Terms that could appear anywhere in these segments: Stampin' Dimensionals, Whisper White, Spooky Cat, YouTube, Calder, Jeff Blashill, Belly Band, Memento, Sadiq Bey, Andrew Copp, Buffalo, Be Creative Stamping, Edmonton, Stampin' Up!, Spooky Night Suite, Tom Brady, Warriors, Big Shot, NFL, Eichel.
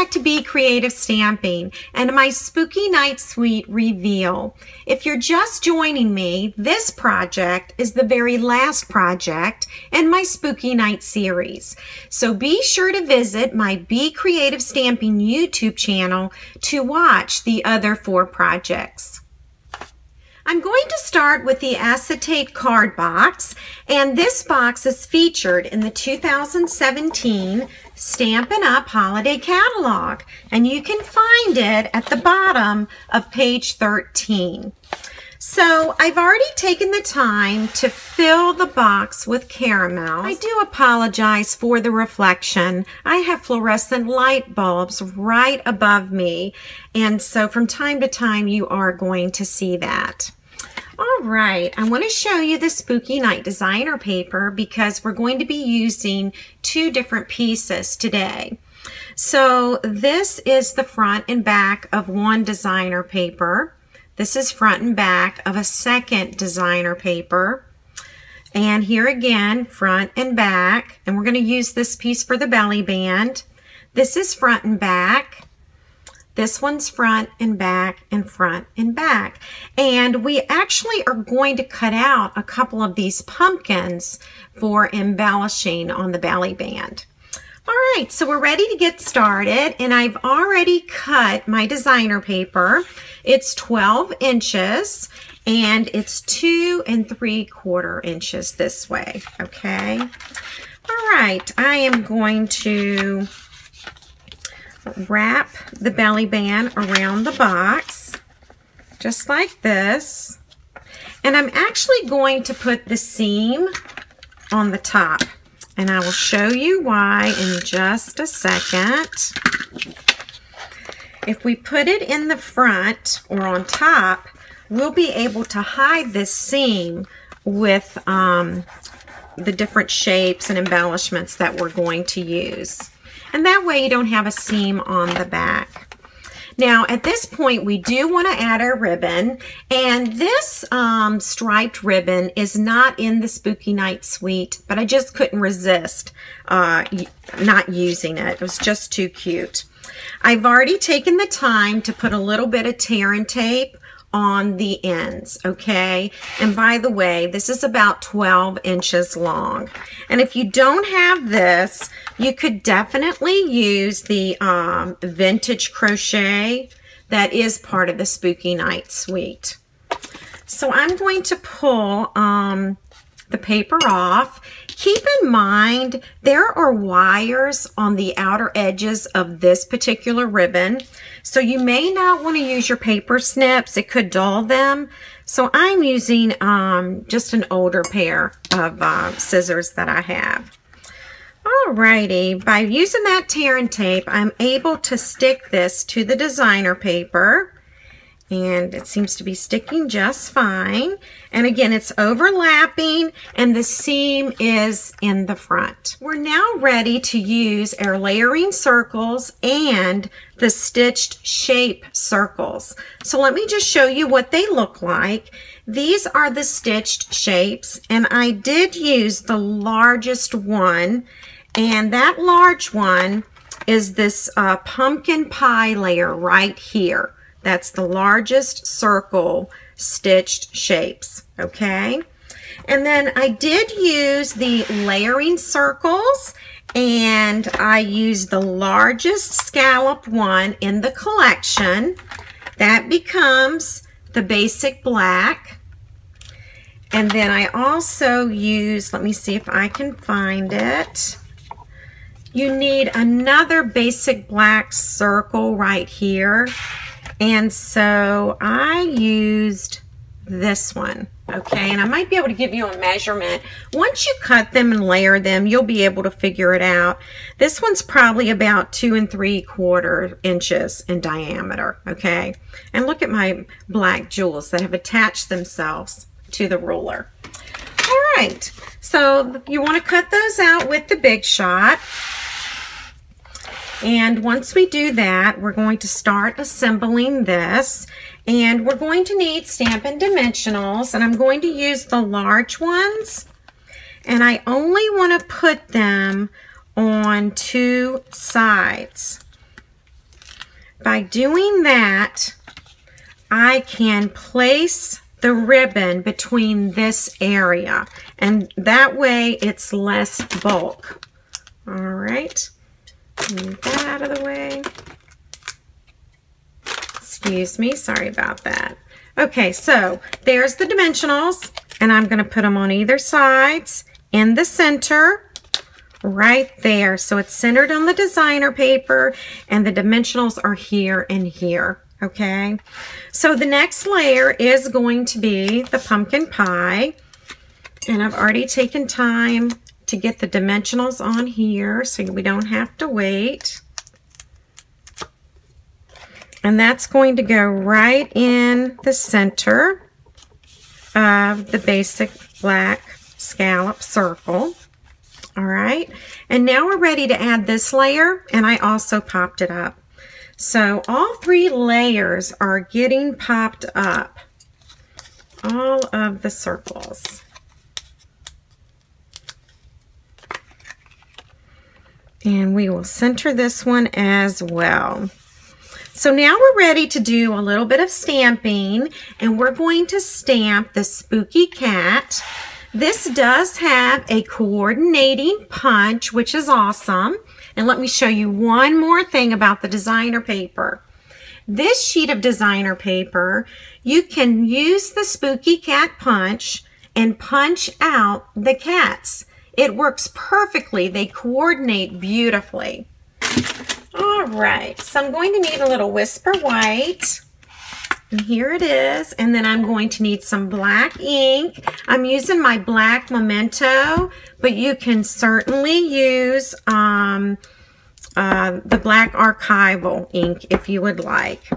back to Be Creative Stamping and my Spooky Night Suite reveal. If you're just joining me, this project is the very last project in my Spooky Night series. So be sure to visit my Be Creative Stamping YouTube channel to watch the other four projects. I'm going to start with the acetate card box, and this box is featured in the 2017 Stampin' Up! Holiday Catalog, and you can find it at the bottom of page 13. So I've already taken the time to fill the box with caramel. I do apologize for the reflection. I have fluorescent light bulbs right above me, and so from time to time you are going to see that. All right, I want to show you the Spooky Night designer paper because we're going to be using two different pieces today. So this is the front and back of one designer paper. This is front and back of a second designer paper. And here again, front and back. And we're going to use this piece for the belly band. This is front and back. This one's front and back and front and back. And we actually are going to cut out a couple of these pumpkins for embellishing on the belly band. All right, so we're ready to get started, and I've already cut my designer paper. It's 12 inches, and it's 2 3/4 inches this way, okay? All right, I am going to wrap the belly band around the box just like this, and I'm actually going to put the seam on the top, and I will show you why in just a second. If we put it in the front or on top, we'll be able to hide this seam with the different shapes and embellishments that we're going to use. And that way you don't have a seam on the back. Now at this point we do want to add our ribbon, and this striped ribbon is not in the Spooky Night Suite, but I just couldn't resist not using it. It was just too cute. I've already taken the time to put a little bit of tear and tape on the ends, okay? And by the way, this is about 12 inches long. And if you don't have this, you could definitely use the vintage crochet that is part of the Spooky Night Suite. So I'm going to pull the paper off. Keep in mind, there are wires on the outer edges of this particular ribbon, so you may not want to use your paper snips. It could dull them. So I'm using just an older pair of scissors that I have. Alrighty, by using that tear and tape, I'm able to stick this to the designer paper, and it seems to be sticking just fine. And again, it's overlapping, and the seam is in the front. We're now ready to use our layering circles and the stitched shape circles. So let me just show you what they look like. These are the stitched shapes, and I did use the largest one, and that large one is this pumpkin pie layer right here. That's the largest circle stitched shapes, okay? And then I did use the layering circles, and I used the largest scallop one in the collection. That becomes the basic black. And then I also used, let me see if I can find it. You need another basic black circle right here. And so I used this one, okay? And I might be able to give you a measurement. Once you cut them and layer them, you'll be able to figure it out. This one's probably about 2 3/4 inches in diameter, okay? And look at my black jewels that have attached themselves to the ruler. All right, so you want to cut those out with the Big Shot. And once we do that, we're going to start assembling this, and we're going to need Stampin' Dimensionals, and I'm going to use the large ones, and I only want to put them on two sides. By doing that, I can place the ribbon between this area, and that way it's less bulk. All right, move that out of the way. Excuse me, sorry about that. Okay, so there's the dimensionals, and I'm gonna put them on either sides in the center right there. So it's centered on the designer paper, and the dimensionals are here and here. Okay, so the next layer is going to be the pumpkin pie, and I've already taken time to get the dimensionals on here so we don't have to wait. And that's going to go right in the center of the basic black scallop circle. All right, and now we're ready to add this layer, and I also popped it up. So all three layers are getting popped up, all of the circles. And we will center this one as well. So now we're ready to do a little bit of stamping, and we're going to stamp the spooky cat. This does have a coordinating punch, which is awesome. And let me show you one more thing about the designer paper. This sheet of designer paper, you can use the spooky cat punch and punch out the cats. It works perfectly. They coordinate beautifully. All right, so I'm going to need a little Whisper White. And here it is. And then I'm going to need some black ink. I'm using my black Memento, but you can certainly use the black archival ink if you would like.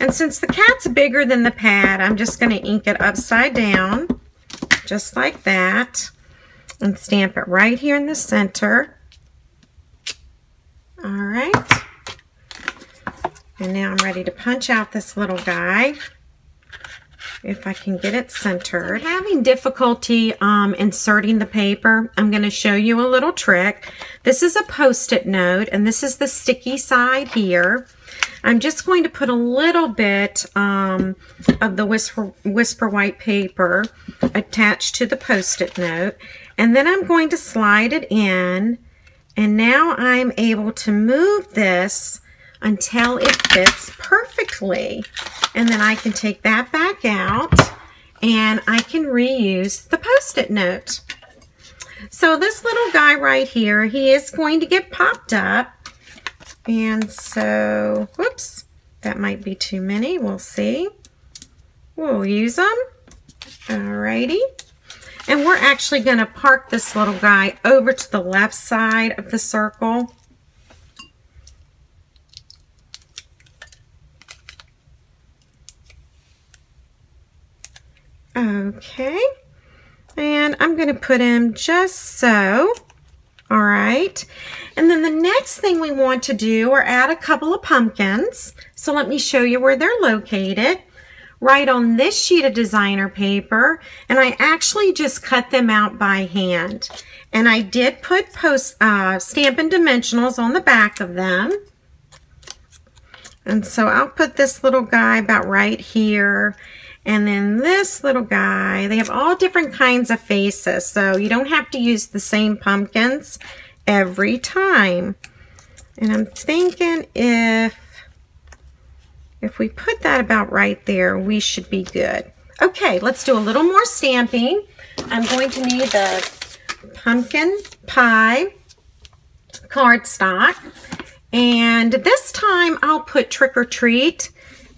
And since the cat's bigger than the pad, I'm just going to ink it upside down, just like that, and stamp it right here in the center. All right. And now I'm ready to punch out this little guy, if I can get it centered. Having difficulty inserting the paper, I'm going to show you a little trick. This is a Post-it note, and this is the sticky side here. I'm just going to put a little bit of the Whisper White paper attached to the Post-it note, and then I'm going to slide it in, and now I'm able to move this until it fits perfectly. And then I can take that back out, and I can reuse the Post-it note. So this little guy right here, he is going to get popped up. And so, whoops, that might be too many, we'll see. We'll use them, alrighty. And we're actually gonna park this little guy over to the left side of the circle. Okay, and I'm going to put him just so. All right, and then the next thing we want to do are add a couple of pumpkins. So let me show you where they're located. Right on this sheet of designer paper, and I actually just cut them out by hand. And I did put Stampin' Dimensionals on the back of them. And so I'll put this little guy about right here. And then this little guy, they have all different kinds of faces, so you don't have to use the same pumpkins every time. And I'm thinking if we put that about right there, we should be good. Okay, let's do a little more stamping. I'm going to need the pumpkin pie cardstock. And this time I'll put trick or treat.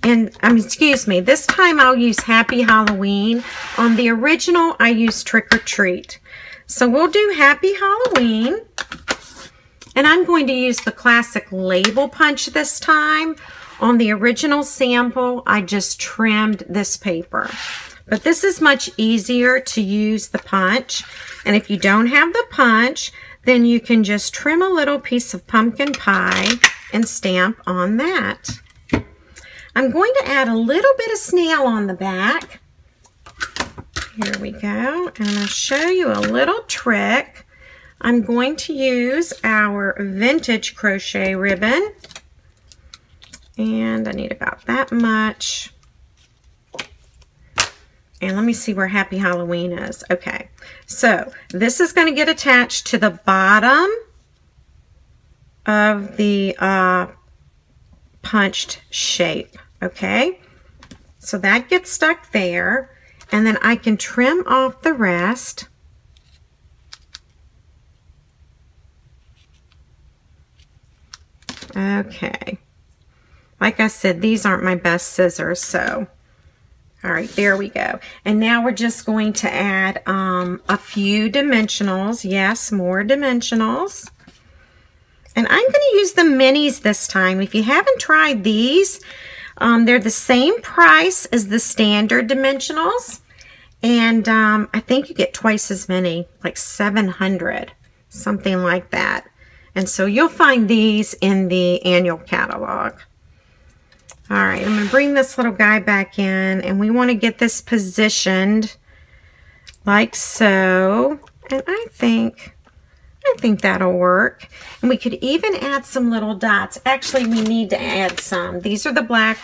And, excuse me, this time I'll use Happy Halloween. On the original, I used Trick or Treat. So we'll do Happy Halloween. And I'm going to use the classic label punch this time. On the original sample, I just trimmed this paper. But this is much easier to use the punch. And if you don't have the punch, then you can just trim a little piece of pumpkin pie and stamp on that. I'm going to add a little bit of snail on the back. Here we go, and I'll show you a little trick. I'm going to use our vintage crochet ribbon, And I need about that much. And let me see where Happy Halloween is. Okay, so this is going to get attached to the bottom of the punched shape. Okay, so that gets stuck there. And then I can trim off the rest. Okay. Like I said, these aren't my best scissors, so. All right, there we go. And now we're just going to add a few dimensionals. Yes, more dimensionals. And I'm going to use the minis this time. If you haven't tried these, they're the same price as the standard dimensionals. And I think you get twice as many, like 700, something like that. And so you'll find these in the annual catalog. All right, I'm going to bring this little guy back in, and we want to get this positioned like so. And I think that'll work. And we could even add some little dots. Actually, we need to add some. These are the black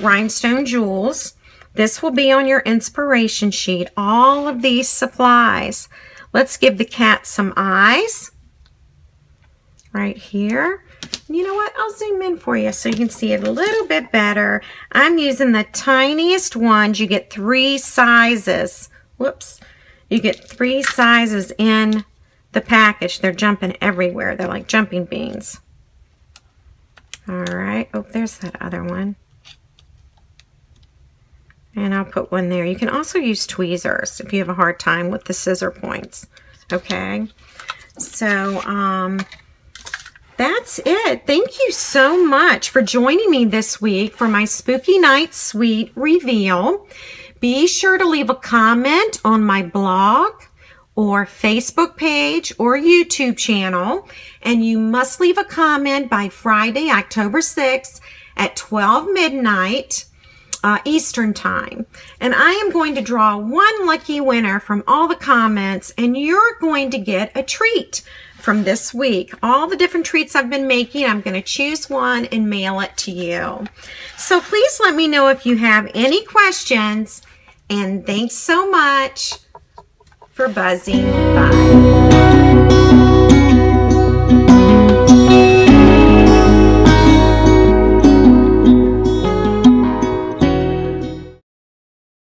rhinestone jewels. This will be on your inspiration sheet, all of these supplies. Let's give the cat some eyes right here. You know what? I'll zoom in for you so you can see it a little bit better. I'm using the tiniest ones. You get three sizes. Whoops. You get three sizes in the package. They're jumping everywhere. They're like jumping beans. All right. Oh, there's that other one. And I'll put one there. You can also use tweezers if you have a hard time with the scissor points. Okay. So, that's it. Thank you so much for joining me this week for my Spooky Night Suite reveal. Be sure to leave a comment on my blog or Facebook page or YouTube channel. And you must leave a comment by Friday, October 6th at 12 midnight Eastern Time. And I am going to draw one lucky winner from all the comments, and you're going to get a treat from this week. All the different treats I've been making, I'm going to choose one and mail it to you. So please let me know if you have any questions, and thanks so much for buzzing by.